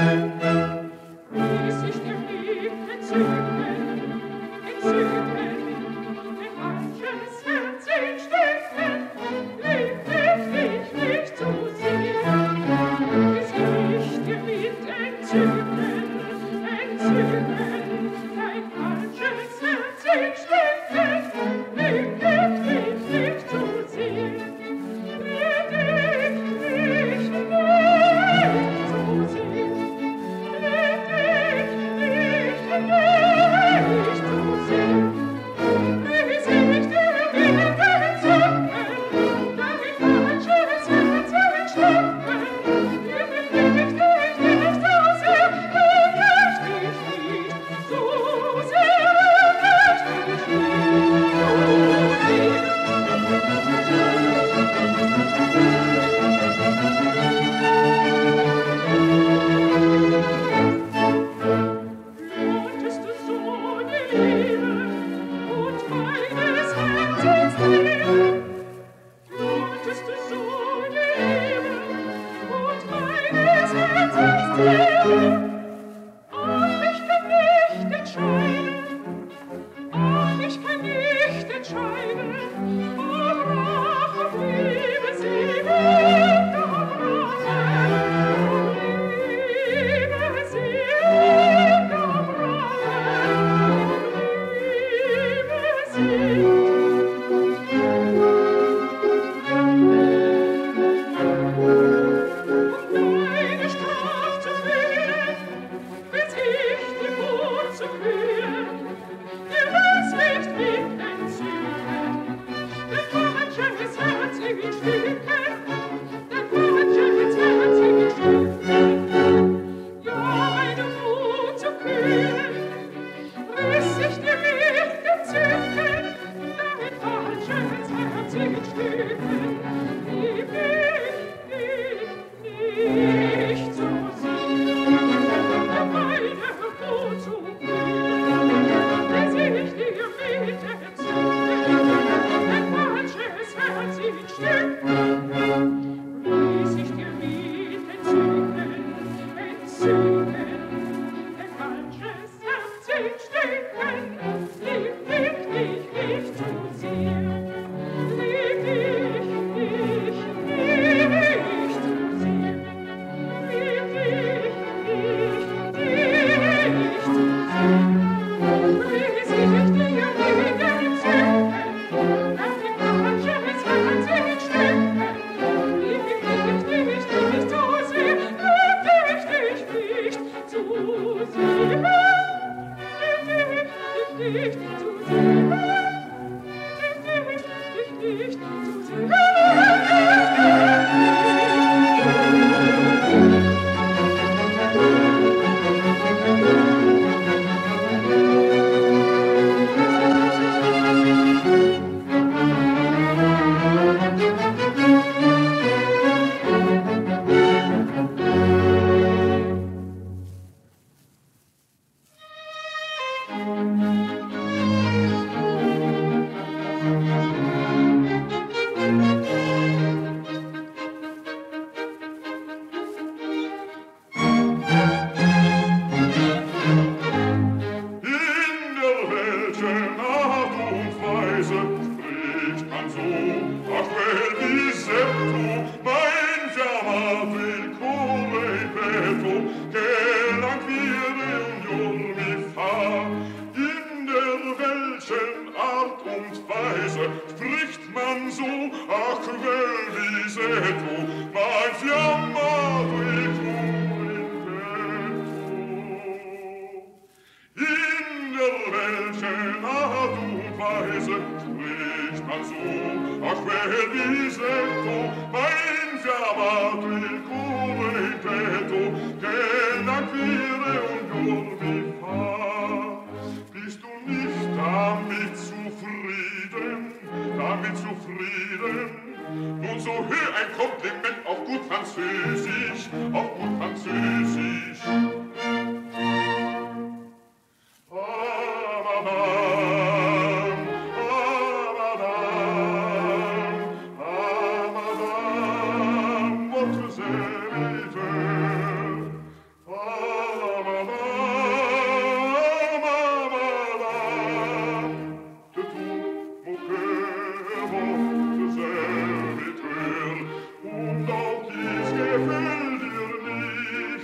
Oh!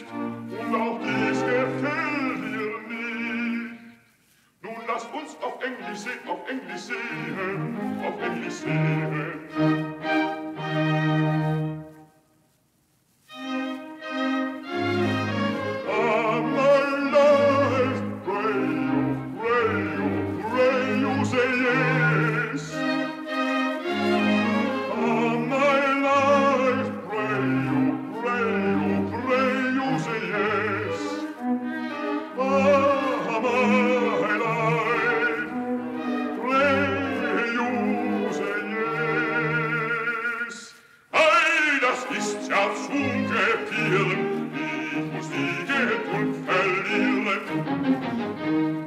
nicht, und auch dies gefällt ihr nicht. Nun lasst uns auf Englisch sehen, auf Englisch sehen, auf Englisch sehen. Thank you.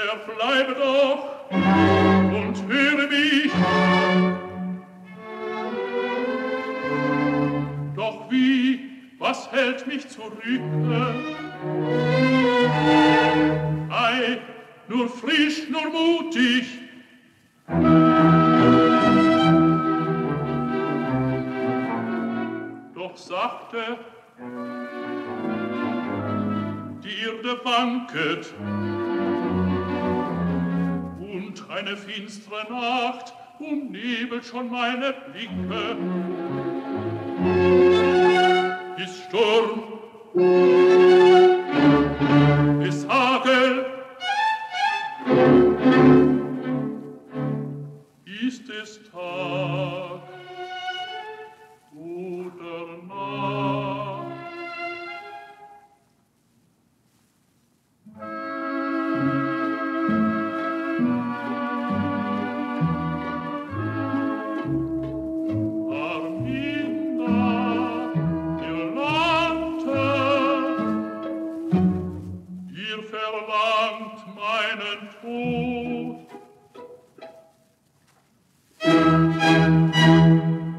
verbleibe doch und höre mich. Doch wie, was hält mich zurück? Ei, nur frisch, nur mutig. Doch sachte, die Erde wanket, und eine finstere Nacht umnebelt schon meine Blicke. Ist Sturm, ist Hagel, ist es Tag oder Nacht?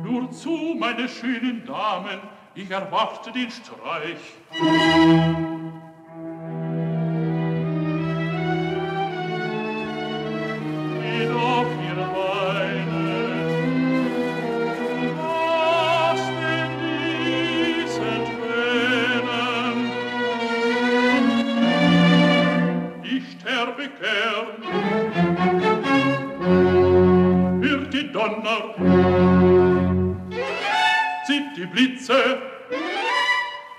Nur zu, meine schönen Damen, ich erwarte den Streich. Geht auf ihre Beine, lasst in diesen Tränen. Ich sterbe gern. Donner, zieht die Blitze,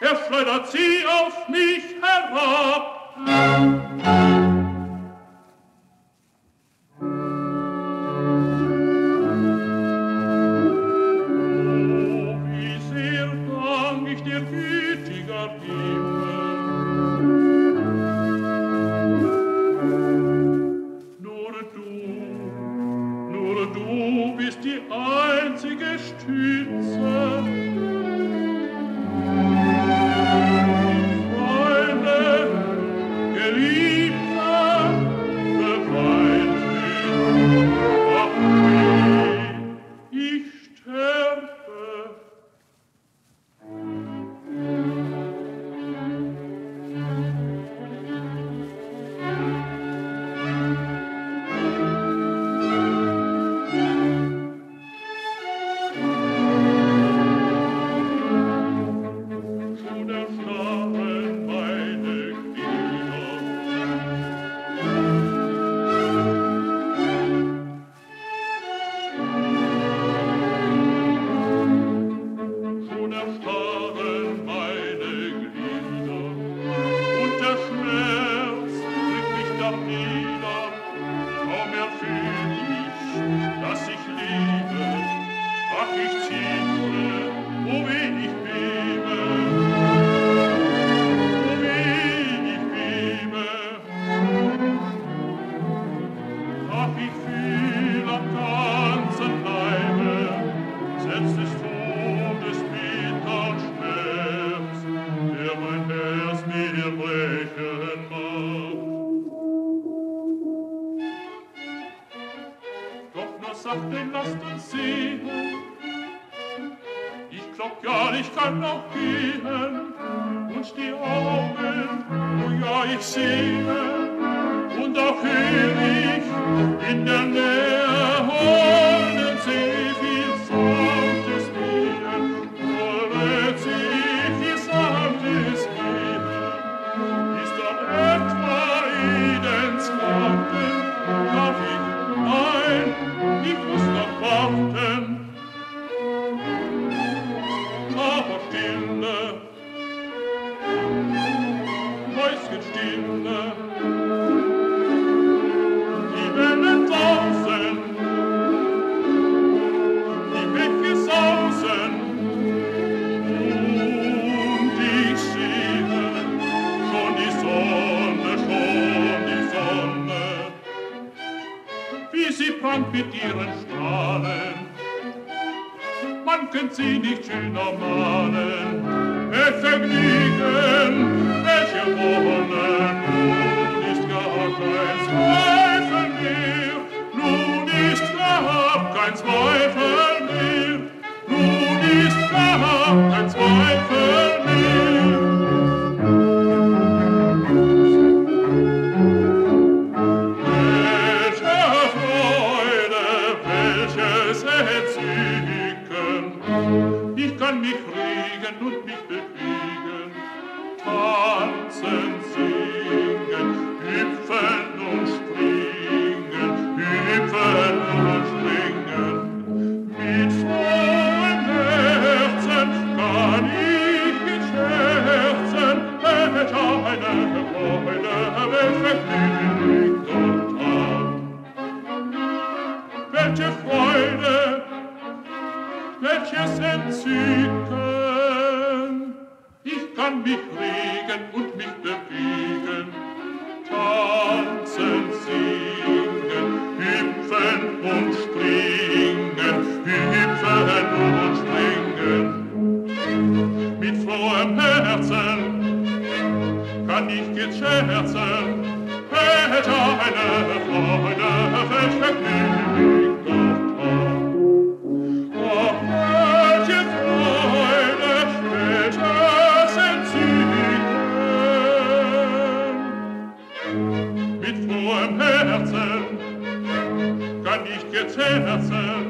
er schleudert sie auf mich herab. Oh, wie sehr dank ich dir, gütiger Himmel. Nur du bist die einzige Stütze. Freunde, Geliebte, beweint auf mich, ich sterbe. Vergnügen, welche Wohnen, und ist gar keins. Welches Entzücken, ich kann mich regen und mich bewegen, tanzen, singen, hüpfen und springen, hüpfen und springen. Mit frohem Herzen kann ich jetzt scherzen, hätte eine Freude, welch Vergnügen. Mit frohem Herzen kann ich jetzt herzen.